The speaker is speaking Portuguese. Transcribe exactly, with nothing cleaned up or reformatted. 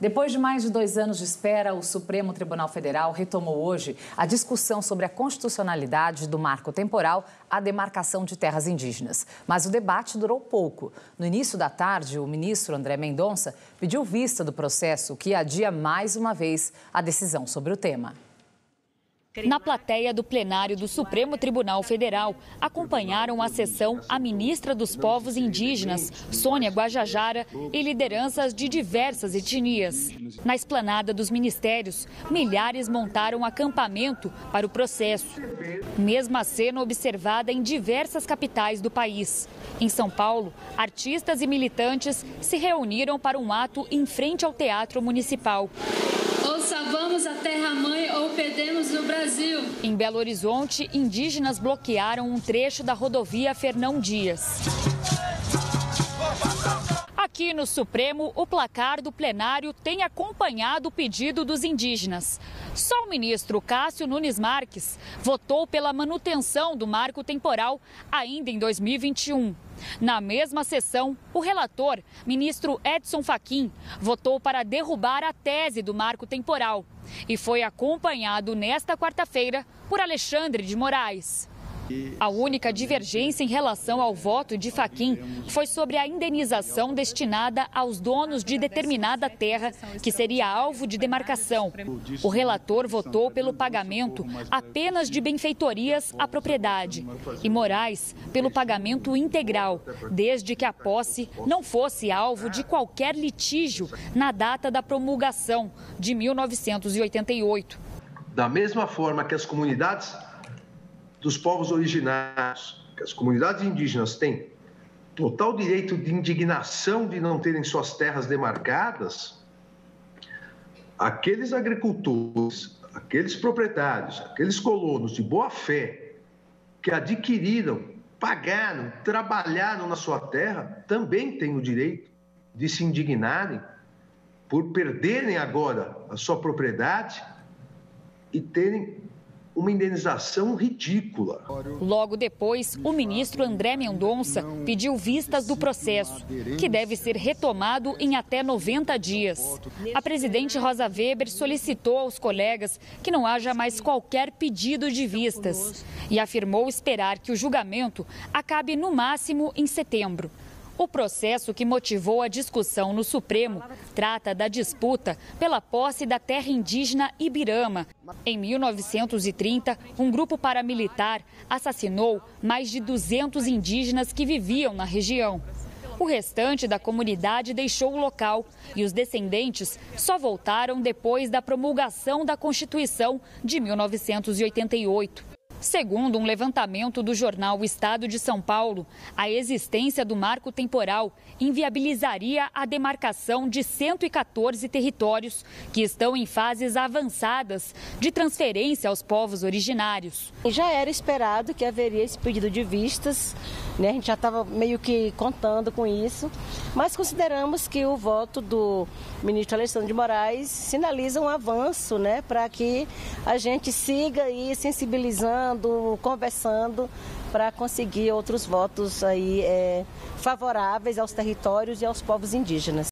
Depois de mais de dois anos de espera, o Supremo Tribunal Federal retomou hoje a discussão sobre a constitucionalidade do marco temporal à demarcação de terras indígenas. Mas o debate durou pouco. No início da tarde, o ministro André Mendonça pediu vista do processo, que adia mais uma vez a decisão sobre o tema. Na plateia do plenário do Supremo Tribunal Federal, acompanharam a sessão a ministra dos Povos Indígenas, Sônia Guajajara, e lideranças de diversas etnias. Na esplanada dos ministérios, milhares montaram acampamento para o processo. Mesma cena observada em diversas capitais do país. Em São Paulo, artistas e militantes se reuniram para um ato em frente ao Teatro Municipal. Ou salvamos a terra-mãe ou perdemos o Brasil. Em Belo Horizonte, indígenas bloquearam um trecho da rodovia Fernão Dias. Aqui no Supremo, o placar do plenário tem acompanhado o pedido dos indígenas. Só o ministro Cássio Nunes Marques votou pela manutenção do marco temporal ainda em dois mil e vinte e um. Na mesma sessão, o relator, ministro Edson Fachin, votou para derrubar a tese do marco temporal e foi acompanhado nesta quarta-feira por Alexandre de Moraes. A única divergência em relação ao voto de Fachin foi sobre a indenização destinada aos donos de determinada terra que seria alvo de demarcação. O relator votou pelo pagamento apenas de benfeitorias à propriedade e Moraes pelo pagamento integral, desde que a posse não fosse alvo de qualquer litígio na data da promulgação de mil novecentos e oitenta e oito. Da mesma forma que as comunidades dos povos originários, que as comunidades indígenas têm total direito de indignação de não terem suas terras demarcadas, aqueles agricultores, aqueles proprietários, aqueles colonos de boa-fé que adquiriram, pagaram, trabalharam na sua terra, também têm o direito de se indignarem por perderem agora a sua propriedade e terem uma indenização ridícula. Logo depois, o ministro André Mendonça pediu vistas do processo, que deve ser retomado em até noventa dias. A presidente Rosa Weber solicitou aos colegas que não haja mais qualquer pedido de vistas e afirmou esperar que o julgamento acabe no máximo em setembro. O processo que motivou a discussão no Supremo trata da disputa pela posse da terra indígena Ibirama. Em mil novecentos e trinta, um grupo paramilitar assassinou mais de duzentos indígenas que viviam na região. O restante da comunidade deixou o local e os descendentes só voltaram depois da promulgação da Constituição de mil novecentos e oitenta e oito. Segundo um levantamento do jornal Estado de São Paulo, a existência do marco temporal inviabilizaria a demarcação de cento e quatorze territórios que estão em fases avançadas de transferência aos povos originários. Já era esperado que haveria esse pedido de vistas, né? A gente já estava meio que contando com isso, mas consideramos que o voto do ministro Alexandre de Moraes sinaliza um avanço, né? Para que a gente siga aí sensibilizando, conversando para conseguir outros votos aí, é, favoráveis aos territórios e aos povos indígenas.